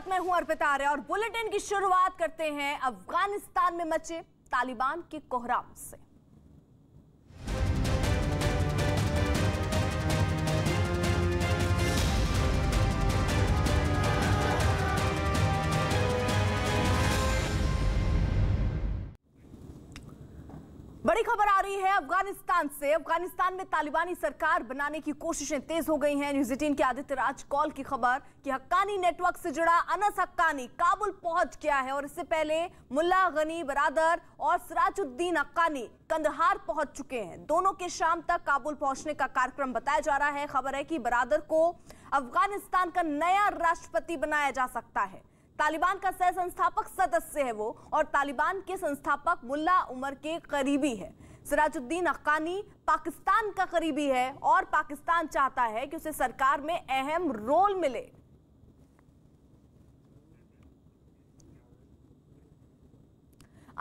साथ मैं हूं अर्पिता और बुलेटिन की शुरुआत करते हैं अफगानिस्तान में मचे तालिबान के कोहराम से। बड़ी खबर आ रही है अफगानिस्तान से। अफगानिस्तान में तालिबानी सरकार बनाने की कोशिशें तेज हो गई हैं। न्यूज़ 18 के आदित्य राज कॉल की खबर कि हक्कानी नेटवर्क से जुड़ा अनस हक्कानी काबुल पहुंच गया है और इससे पहले मुल्ला गनी बरादर और सिराजुद्दीन हक्कानी कंदहार पहुंच चुके हैं। दोनों के शाम तक काबुल पहुंचने का कार्यक्रम बताया जा रहा है। खबर है कि बरादर को अफगानिस्तान का नया राष्ट्रपति बनाया जा सकता है। तालिबान का सह संस्थापक सदस्य है वो और तालिबान के संस्थापक मुल्ला उमर के करीबी है। सिराजुद्दीन हक्कानी पाकिस्तान का करीबी है और पाकिस्तान चाहता है कि उसे सरकार में अहम रोल मिले।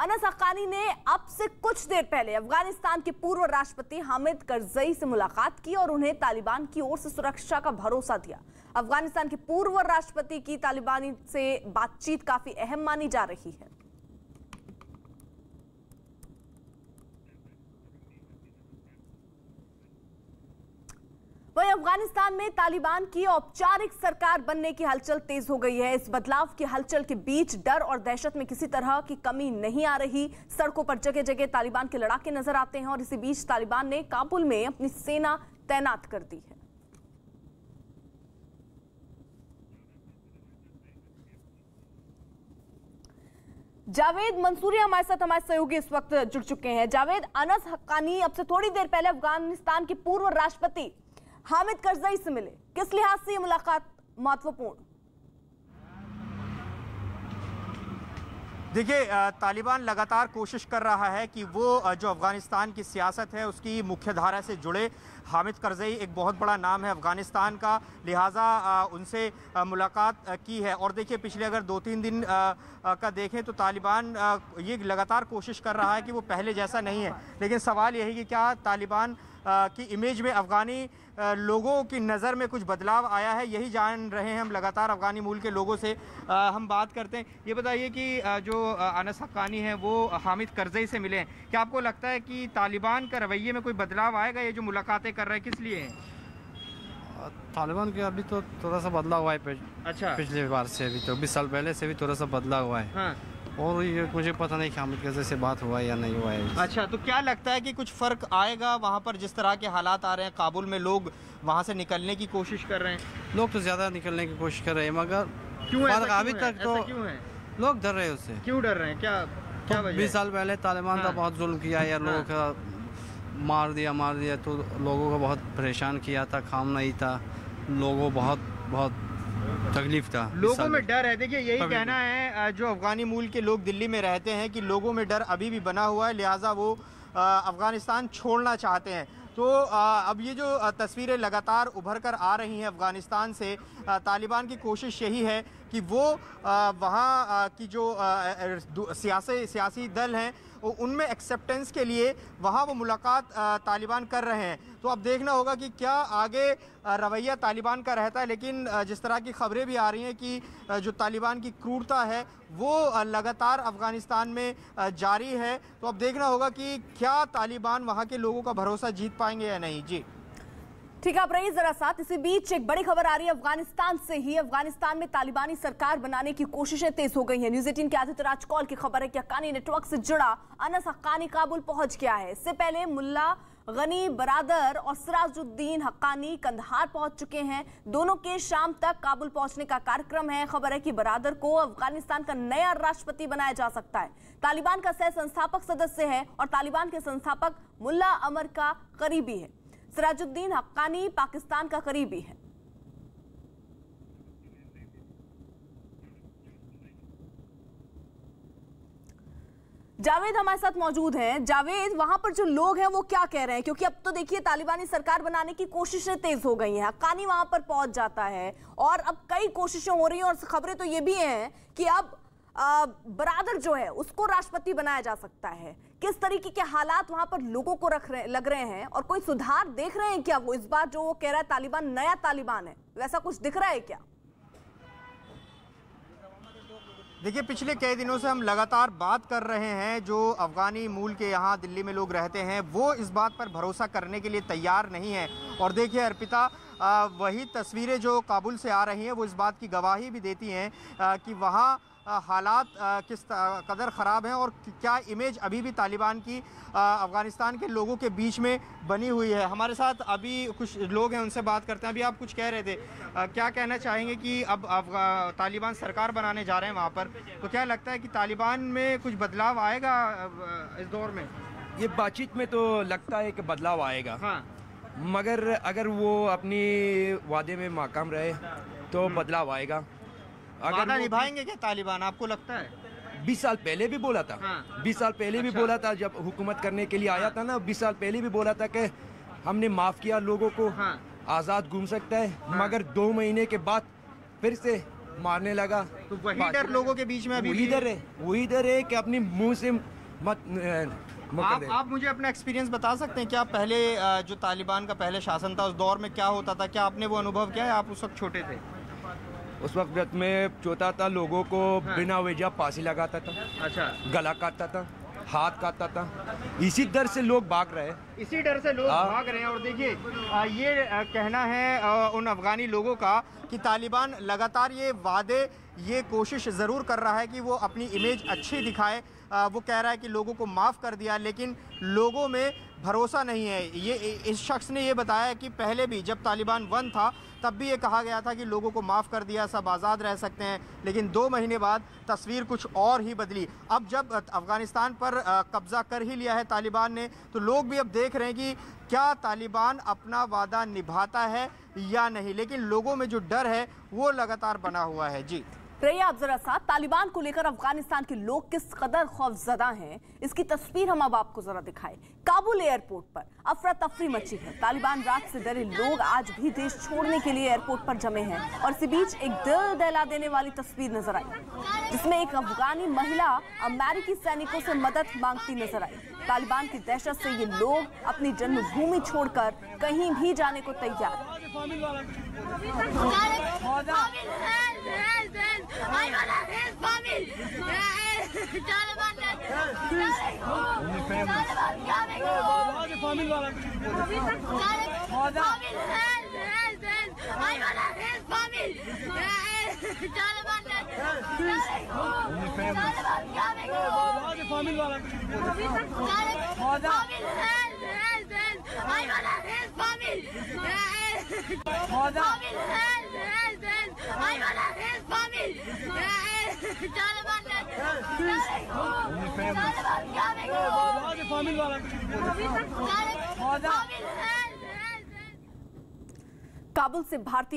अनस हक्कानी ने अब से कुछ देर पहले अफगानिस्तान के पूर्व राष्ट्रपति हामिद करज़ई से मुलाकात की और उन्हें तालिबान की ओर से सुरक्षा का भरोसा दिया। अफगानिस्तान के पूर्व राष्ट्रपति की तालिबानी से बातचीत काफी अहम मानी जा रही है। वहीं अफगानिस्तान में तालिबान की औपचारिक सरकार बनने की हलचल तेज हो गई है। इस बदलाव की हलचल के बीच डर और दहशत में किसी तरह की कमी नहीं आ रही। सड़कों पर जगह जगह तालिबान के लड़ाके नजर आते हैं और इसी बीच तालिबान ने काबुल में अपनी सेना तैनात कर दी है। जावेद मंसूरी हमारे साथ हमारे सहयोगी इस वक्त जुड़ चुके हैं। जावेद, अनस हक्कानी अब से थोड़ी देर पहले अफगानिस्तान के पूर्व राष्ट्रपति हामिद करज़ई से मिले, किस लिहाज से ये मुलाकात महत्वपूर्ण? देखिए, तालिबान लगातार कोशिश कर रहा है कि वो जो अफ़गानिस्तान की सियासत है उसकी मुख्य धारा से जुड़े। हामिद करज़ई एक बहुत बड़ा नाम है अफ़गानिस्तान का, लिहाजा उनसे मुलाकात की है। और देखिए, पिछले अगर 2-3 दिन का देखें तो तालिबान ये लगातार कोशिश कर रहा है कि वो पहले जैसा नहीं है, लेकिन सवाल यही कि क्या तालिबान की इमेज में अफ़गानी लोगों की नज़र में कुछ बदलाव आया है, यही जान रहे हैं हम। लगातार अफ़गानी मूल के लोगों से हम बात करते हैं। ये बताइए कि जो अनस हक्कानी हैं वो हामिद करज़ई से मिले हैं, क्या आपको लगता है कि तालिबान का रवैये में कोई बदलाव आएगा? ये जो मुलाकातें कर रहे हैं किस लिए हैं? तालिबान के अभी तो थोड़ा सा बदलाव हुआ है। अच्छा, पिछले बार से अभी तो 20 साल पहले से भी थोड़ा सा बदलाव हुआ है। हाँ। और ये मुझे पता नहीं कि हामिद करज़ई से बात हुआ है या नहीं हुआ है। अच्छा, तो क्या लगता है कि कुछ फ़र्क आएगा वहाँ पर? जिस तरह के हालात आ रहे हैं काबुल में, लोग वहाँ से निकलने की कोशिश कर रहे हैं। लोग तो ज़्यादा निकलने की कोशिश कर रहे हैं, मगर क्यों? अभी तक तो लोग डर रहे हैं उससे। क्यों डर रहे हैं? क्या 20 साल पहले तालिबान का बहुत जुल्म किया या लोगों का मार दिया, तो लोगों को बहुत परेशान किया था। काम नहीं था, लोगों बहुत तकलीफ था। लोगों में डर है। देखिए, यही कहना है जो अफ़गानी मूल के लोग दिल्ली में रहते हैं कि लोगों में डर अभी भी बना हुआ है, लिहाजा वो अफ़गानिस्तान छोड़ना चाहते हैं। तो अब ये जो तस्वीरें लगातार उभर कर आ रही हैं अफ़गानिस्तान से, तालिबान की कोशिश यही है कि वो वहाँ की जो सियासी दल हैं उनमें एक्सेप्टेंस के लिए वहाँ वो मुलाकात तालिबान कर रहे हैं। तो अब देखना होगा कि क्या आगे रवैया तालिबान का रहता है, लेकिन जिस तरह की खबरें भी आ रही हैं कि जो तालिबान की क्रूरता है वो लगातार अफ़गानिस्तान में जारी है। तो अब देखना होगा कि क्या तालिबान वहाँ के लोगों का भरोसा जीत पाएंगे या नहीं। जी ठीक है, आप रहिए जरा साथ। इसी बीच एक बड़ी खबर आ रही है अफगानिस्तान से ही। अफगानिस्तान में तालिबानी सरकार बनाने की कोशिशें तेज हो गई हैं। न्यूज़ 18 के आदित्य राज कॉल की खबर है कि हक्कानी नेटवर्क से जुड़ा अनस हक्कानी काबुल पहुंच गया है। इससे पहले मुल्ला गनी बरादर और सिराजुद्दीन हक्कानी कंदहार पहुंच चुके हैं। दोनों के शाम तक काबुल पहुंचने का कार्यक्रम है। खबर है कि बरादर को अफगानिस्तान का नया राष्ट्रपति बनाया जा सकता है। तालिबान का सह संस्थापक सदस्य है और तालिबान के संस्थापक मुल्ला उमर का करीबी है। सिराजुद्दीन हक्कानी पाकिस्तान का करीबी है। जावेद हमारे साथ मौजूद हैं। जावेद, वहां पर जो लोग हैं वो क्या कह रहे हैं, क्योंकि अब तो देखिए तालिबानी सरकार बनाने की कोशिशें तेज हो गई हैं। हक्कानी वहां पर पहुंच जाता है और अब कई कोशिशें हो रही हैं और खबरें तो ये भी हैं कि अब बरादर जो है उसको राष्ट्रपति बनाया जा सकता है। किस तरीके के हालात वहां पर लोगों को लग रहे हैं और कोई सुधार देख रहे हैं क्या? वो इस बार जो वो कह रहा है तालिबान नया तालिबान है, वैसा कुछ दिख रहा है क्या? देखिए, पिछले कई दिनों से हम लगातार बात कर रहे हैं, जो अफ़गानी मूल के यहाँ दिल्ली में लोग रहते हैं वो इस बात पर भरोसा करने के लिए तैयार नहीं है। और देखिए अर्पिता, वही तस्वीरें जो काबुल से आ रही हैं वो इस बात की गवाही भी देती हैं कि वहाँ हालात किस कदर ख़राब हैं और क्या इमेज अभी भी तालिबान की अफ़गानिस्तान के लोगों के बीच में बनी हुई है। हमारे साथ अभी कुछ लोग हैं, उनसे बात करते हैं। अभी आप कुछ कह रहे थे, क्या कहना चाहेंगे कि अब तालिबान सरकार बनाने जा रहे हैं वहाँ पर, तो क्या लगता है कि तालिबान में कुछ बदलाव आएगा इस दौर में? ये बातचीत में तो लगता है कि बदलाव आएगा, हाँ, मगर अगर वो अपनी वादे में नाकाम रहे तो बदलाव आएगा। वादा निभाएंगे क्या तालिबान, आपको लगता है? 20 साल पहले भी बोला था, हाँ। 20 साल पहले भी बोला था, जब हुकूमत करने के लिए आया था ना, 20 साल पहले भी बोला था कि हमने माफ़ किया लोगों को, हाँ। आज़ाद घूम सकता है, हाँ। मगर 2 महीने के बाद फिर से मारने लगा। तो वही डर लोगों के बीच में अभी भी डर है, वही डर है कि अपने मुँह से मत। आप मुझे अपना एक्सपीरियंस बता सकते हैं क्या पहले जो तालिबान का पहले शासन था उस दौर में क्या होता था, क्या आपने वो अनुभव किया है? आप उस वक्त छोटे थे। उस वक्त मैं छोटा था, लोगों को, हाँ, बिना वजह फांसी लगाता था, अच्छा, गला काटता था, हाथ काटता था। इसी डर से लोग भाग रहे हैं, इसी डर से लोग भाग रहे हैं। और देखिए ये कहना है उन अफ़गानी लोगों का कि तालिबान लगातार ये वादे, ये कोशिश ज़रूर कर रहा है कि वो अपनी इमेज अच्छी दिखाए। वो कह रहा है कि लोगों को माफ़ कर दिया, लेकिन लोगों में भरोसा नहीं है। ये इस शख्स ने ये बताया कि पहले भी जब तालिबान 1 था तब भी ये कहा गया था कि लोगों को माफ़ कर दिया, सब आज़ाद रह सकते हैं, लेकिन 2 महीने बाद तस्वीर कुछ और ही बदली। अब जब अफ़गानिस्तान पर कब्ज़ा कर ही लिया है तालिबान ने, तो लोग भी अब देख रहे हैं कि क्या तालिबान अपना वादा निभाता है या नहीं, लेकिन लोगों में जो डर है वो लगातार बना हुआ है। जी प्रिया, आप जरा साथ तालिबान को लेकर अफगानिस्तान के लोग किस कदर खौफजदा हैं, इसकी तस्वीर हम अब आपको जरा दिखाएं। काबुल एयरपोर्ट पर अफरा तफरी मची है, तालिबान राज से डरे लोग आज भी देश छोड़ने के लिए एयरपोर्ट पर जमे हैं। और इसी बीच एक दिल दहला देने वाली तस्वीर नजर आई, जिसमें एक अफगानी महिला अमेरिकी सैनिकों से मदद मांगती नजर आई। तालिबान की दहशत से ये लोग अपनी जन्मभूमि छोड़कर कहीं भी जाने को तैयार। काबुल से भारतीय